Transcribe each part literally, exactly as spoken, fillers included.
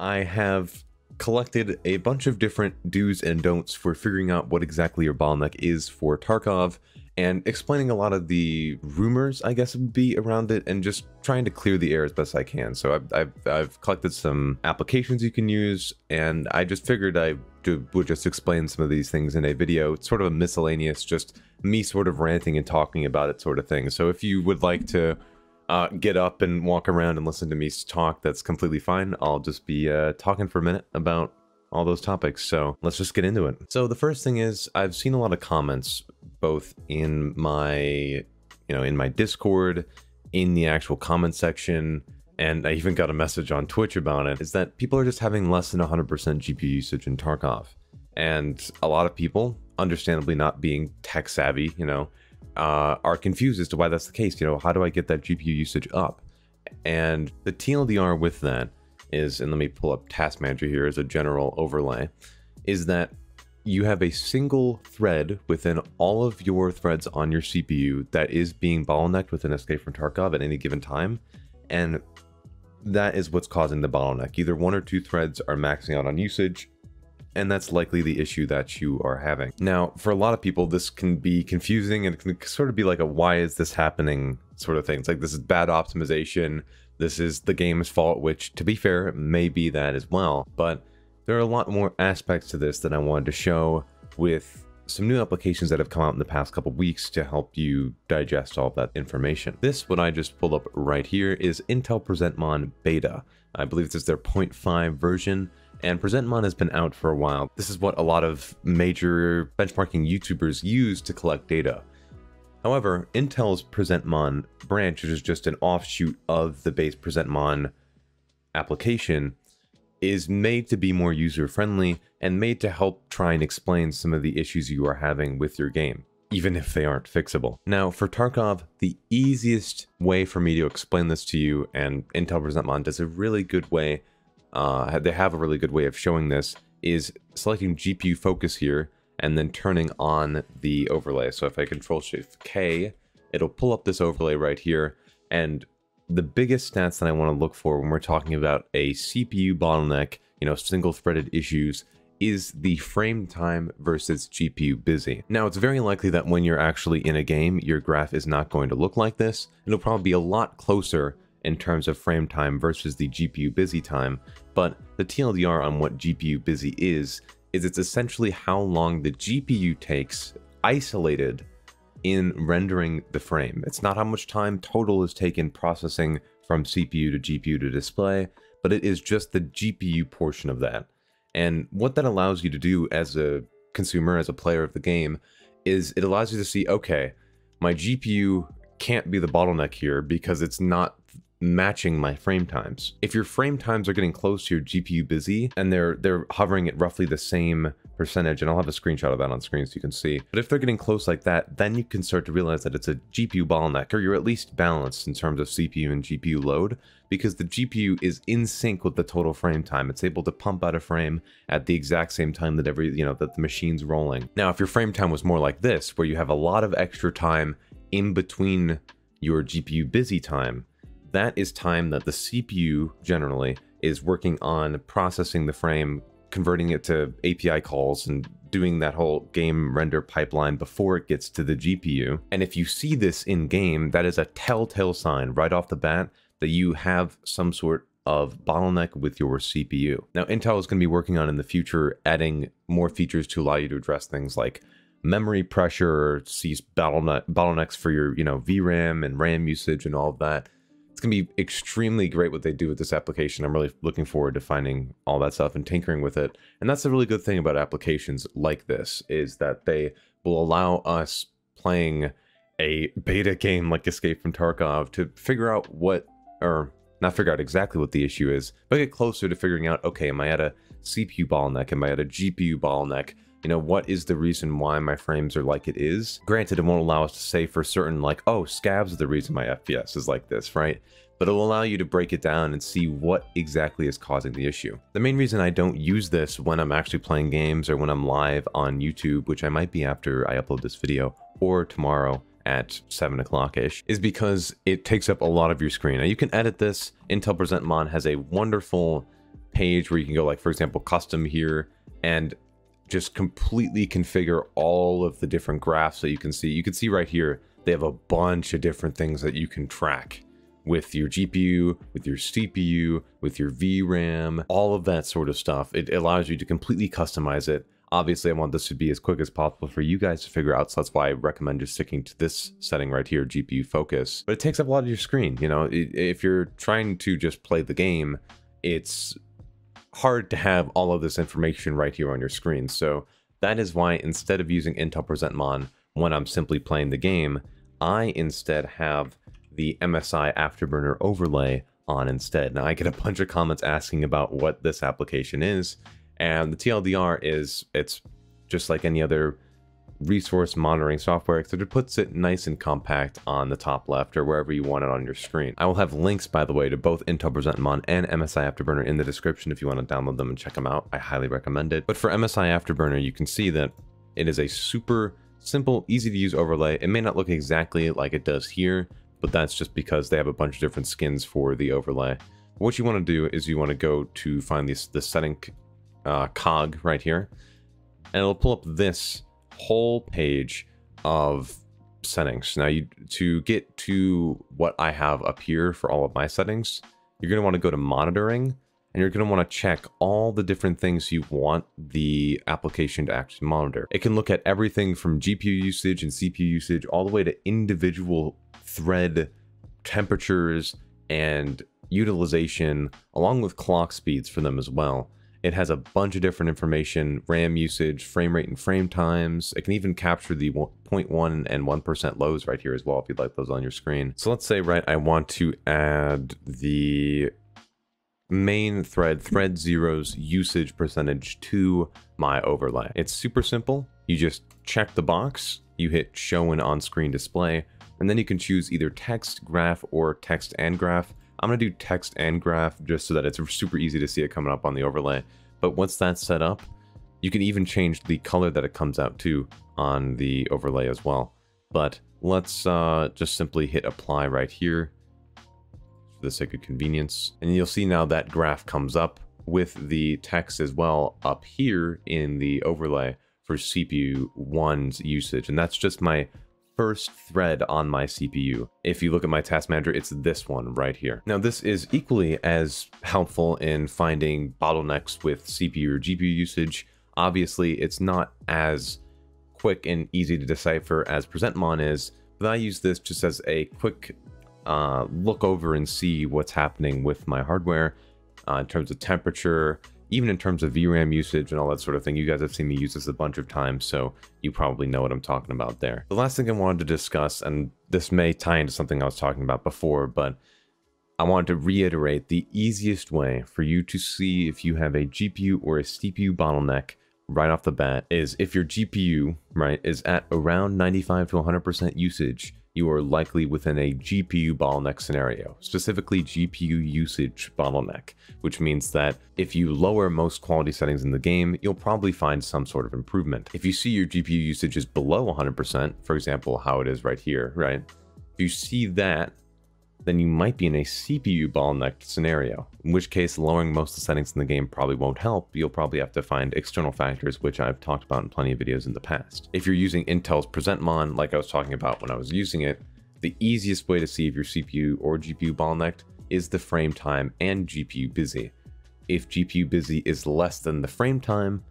I have collected a bunch of different do's and don'ts for figuring out what exactly your bottleneck is for Tarkov, and explaining a lot of the rumors, I guess, would be around it, and just trying to clear the air as best I can. So I've, I've, I've collected some applications you can use, and I just figured I would just explain some of these things in a video. It's sort of a miscellaneous, just me sort of ranting and talking about it sort of thing. So if you would like to uh, get up and walk around and listen to me talk, that's completely fine. I'll just be uh, talking for a minute about all those topics. So let's just get into it. So the first thing is, I've seen a lot of comments both in my, you know, in my Discord, in the actual comment section, and I even got a message on Twitch about it, is that people are just having less than one hundred percent G P U usage in Tarkov. And a lot of people, understandably not being tech savvy, you know, uh, are confused as to why that's the case. You know, how do I get that G P U usage up? And the T L D R with that is, and let me pull up Task Manager here as a general overlay, is that you have a single thread within all of your threads on your C P U that is being bottlenecked within Escape from Tarkov at any given time. And that is what's causing the bottleneck. Either one or two threads are maxing out on usage, and that's likely the issue that you are having. Now, for a lot of people, this can be confusing, and it can sort of be like a why is this happening sort of thing. It's like, this is bad optimization, this is the game's fault, which, to be fair, may be that as well. But there are a lot more aspects to this that I wanted to show with some new applications that have come out in the past couple weeks to help you digest all of that information. This, what I just pulled up right here, is Intel PresentMon Beta. I believe this is their point five version, and PresentMon has been out for a while. This is what a lot of major benchmarking YouTubers use to collect data. However, Intel's PresentMon branch, which is just an offshoot of the base PresentMon application, is made to be more user-friendly and made to help try and explain some of the issues you are having with your game, even if they aren't fixable. Now, for Tarkov, the easiest way for me to explain this to you, and Intel PresentMon does a really good way, uh, they have a really good way of showing this, is selecting G P U focus here and then turning on the overlay. So if I Control Shift K, it'll pull up this overlay right here. And the biggest stats that I want to look for when we're talking about a C P U bottleneck, you know, single-threaded issues, is the frame time versus G P U busy. Now, it's very likely that when you're actually in a game, your graph is not going to look like this. It'll probably be a lot closer in terms of frame time versus the G P U busy time, but the T L D R on what G P U busy is, is it's essentially how long the G P U takes isolated in rendering the frame. It's not how much time total is taken processing from C P U to G P U to display, but it is just the G P U portion of that. And what that allows you to do as a consumer, as a player of the game, is it allows you to see, okay, my G P U can't be the bottleneck here because it's not matching my frame times. If your frame times are getting close to your G P U busy and they're they're hovering at roughly the same percentage, and I'll have a screenshot of that on screen so you can see, but if they're getting close like that, then you can start to realize that it's a G P U bottleneck, or you're at least balanced in terms of C P U and G P U load, because the G P U is in sync with the total frame time. It's able to pump out a frame at the exact same time that every, you know, that the machine's rolling. Now, if your frame time was more like this, where you have a lot of extra time in between your G P U busy time, that is time that the C P U generally is working on processing the frame, converting it to A P I calls, and doing that whole game render pipeline before it gets to the G P U. And if you see this in game, that is a telltale sign right off the bat that you have some sort of bottleneck with your C P U. Now, Intel is going to be working on in the future adding more features to allow you to address things like memory pressure, cease bottleneck, bottlenecks for your, you know, V RAM and RAM usage and all of that. It's going to be extremely great what they do with this application. I'm really looking forward to finding all that stuff and tinkering with it. And that's a really good thing about applications like this, is that they will allow us playing a beta game like Escape from Tarkov to figure out what, or not figure out exactly what the issue is, but get closer to figuring out, okay, am I at a C P U bottleneck? Am I at a G P U bottleneck? You know, what is the reason why my frames are like it is? Granted, it won't allow us to say for certain, like, oh, scabs are the reason my F P S is like this, right? But it'll allow you to break it down and see what exactly is causing the issue. The main reason I don't use this when I'm actually playing games or when I'm live on YouTube, which I might be after I upload this video or tomorrow at seven o'clock-ish, is because it takes up a lot of your screen. Now, you can edit this. Intel PresentMon has a wonderful page where you can go, like, for example, custom here, and just completely configure all of the different graphs that you can see. You can see right here, they have a bunch of different things that you can track with your G P U, with your C P U, with your V RAM, all of that sort of stuff. It allows you to completely customize it. Obviously, I want this to be as quick as possible for you guys to figure out, so that's why I recommend just sticking to this setting right here, G P U focus. But it takes up a lot of your screen, you know. If you're trying to just play the game, it's hard to have all of this information right here on your screen. So that is why, instead of using Intel PresentMon when I'm simply playing the game, I instead have the M S I Afterburner overlay on instead. Now, I get a bunch of comments asking about what this application is. And the T L D R is, it's just like any other resource monitoring software, except it puts it nice and compact on the top left or wherever you want it on your screen. I will have links, by the way, to both Intel PresentMon and M S I Afterburner in the description if you want to download them and check them out. I highly recommend it. But for M S I Afterburner, you can see that it is a super simple, easy to use overlay. It may not look exactly like it does here, but that's just because they have a bunch of different skins for the overlay. What you want to do is you want to go to find this, the setting Uh, cog right here, and it'll pull up this whole page of settings. Now, you to get to what I have up here for all of my settings, you're going to want to go to monitoring, and you're going to want to check all the different things you want the application to actually monitor. It can look at everything from G P U usage and C P U usage all the way to individual thread temperatures and utilization, along with clock speeds for them as well. It has a bunch of different information, RAM usage, frame rate and frame times. It can even capture the zero point one and one percent lows right here as well, if you'd like those on your screen. So let's say, right, I want to add the main thread, thread zero's usage percentage to my overlay. It's super simple. You just check the box, you hit show and on screen display, and then you can choose either text, graph, or text and graph. I'm going to do text and graph just so that it's super easy to see it coming up on the overlay. But once that's set up, you can even change the color that it comes out to on the overlay as well. But let's uh, just simply hit apply right here for the sake of convenience. And you'll see now that graph comes up with the text as well up here in the overlay for C P U one's usage. And that's just my first thread on my C P U. If you look at my task manager, it's this one right here. Now, this is equally as helpful in finding bottlenecks with C P U or G P U usage. Obviously, it's not as quick and easy to decipher as PresentMon is, but I use this just as a quick uh, look over and see what's happening with my hardware uh, in terms of temperature, even in terms of V RAM usage and all that sort of thing. You guys have seen me use this a bunch of times, so you probably know what I'm talking about there. The last thing I wanted to discuss, and this may tie into something I was talking about before, but I wanted to reiterate the easiest way for you to see if you have a G P U or a C P U bottleneck right off the bat is if your G P U, right, is at around ninety-five to one hundred percent usage, you are likely within a G P U bottleneck scenario, specifically G P U usage bottleneck, which means that if you lower most quality settings in the game, you'll probably find some sort of improvement. If you see your G P U usage is below one hundred percent, for example, how it is right here, right? If you see that, then you might be in a C P U bottleneck scenario, in which case lowering most of the settings in the game probably won't help. You'll probably have to find external factors, which I've talked about in plenty of videos in the past. If you're using Intel's PresentMon, like I was talking about when I was using it, the easiest way to see if your C P U or G P U bottlenecked is the frame time and G P U busy. If G P U busy is less than the frame time,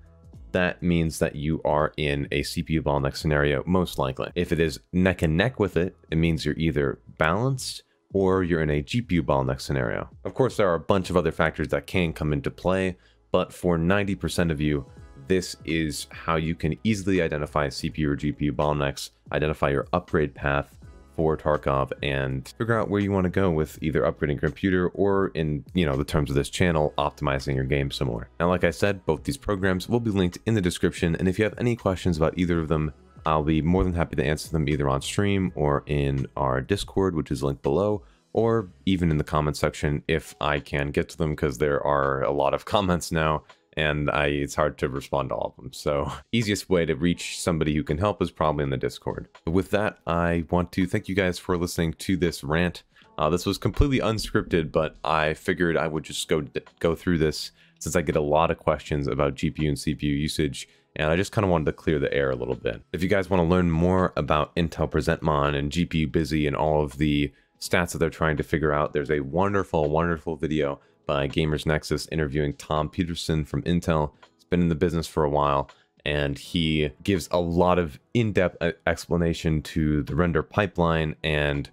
that means that you are in a C P U bottleneck scenario, most likely. If it is neck and neck with it, it means you're either balanced or you're in a G P U bottleneck scenario. Of course, there are a bunch of other factors that can come into play, but for ninety percent of you, this is how you can easily identify C P U or G P U bottlenecks, identify your upgrade path for Tarkov, and figure out where you want to go with either upgrading your computer or, in you know the terms of this channel, optimizing your game some more. Now, like I said, both these programs will be linked in the description, and if you have any questions about either of them, I'll be more than happy to answer them either on stream or in our Discord, which is linked below, or even in the comment section if I can get to them, because there are a lot of comments now and I, it's hard to respond to all of them. So easiest way to reach somebody who can help is probably in the Discord. But with that, I want to thank you guys for listening to this rant. Uh, this was completely unscripted, but I figured I would just go, go through this, since I get a lot of questions about G P U and C P U usage, and I just kind of wanted to clear the air a little bit. If you guys want to learn more about Intel PresentMon and G P U busy and all of the stats that they're trying to figure out, there's a wonderful, wonderful video by Gamers Nexus interviewing Tom Peterson from Intel. He's been in the business for a while, and he gives a lot of in-depth explanation to the render pipeline and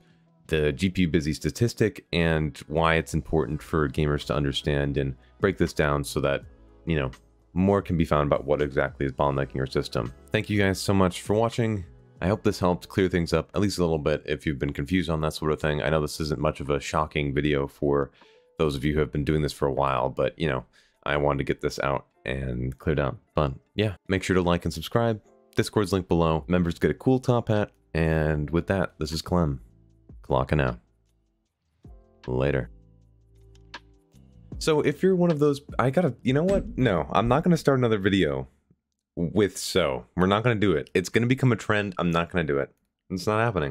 the G P U busy statistic and why it's important for gamers to understand and break this down so that, you know, more can be found about what exactly is bottlenecking your system. Thank you guys so much for watching. I hope this helped clear things up at least a little bit if you've been confused on that sort of thing. I know this isn't much of a shocking video for those of you who have been doing this for a while, but, you know, I wanted to get this out and cleared up. But yeah, make sure to like and subscribe. Discord's linked below. Members get a cool top hat. And with that, this is Clem. Clocking out. Later. So if you're one of those, I gotta, you know what? No, I'm not gonna start another video with so. We're not gonna do it. It's gonna become a trend. I'm not gonna do it. It's not happening.